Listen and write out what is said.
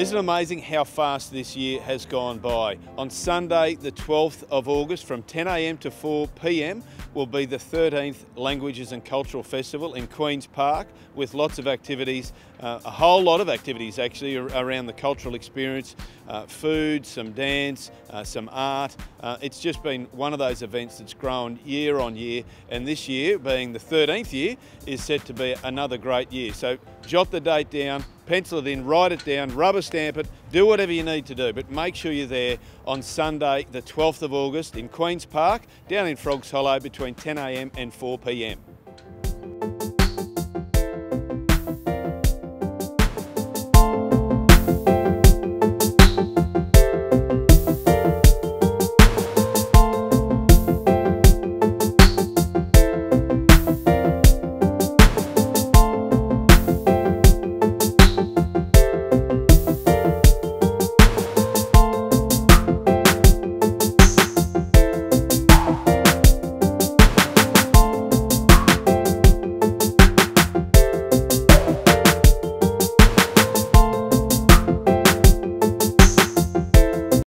Isn't it amazing how fast this year has gone by? On Sunday, the 12th of August, from 10 a.m. to 4 p.m, will be the 13th Languages and Cultural Festival in Queens Park, with lots of activities, a whole lot of activities actually around the cultural experience, food, some dance, some art. It's just been one of those events that's grown year on year, and this year, being the 13th year, is set to be another great year. So jot the date down, pencil it in, write it down, rubber stamp it, do whatever you need to do, but make sure you're there on Sunday the 12th of August in Queens Park, down in Frogs Hollow, between 10 a.m. and 4 p.m.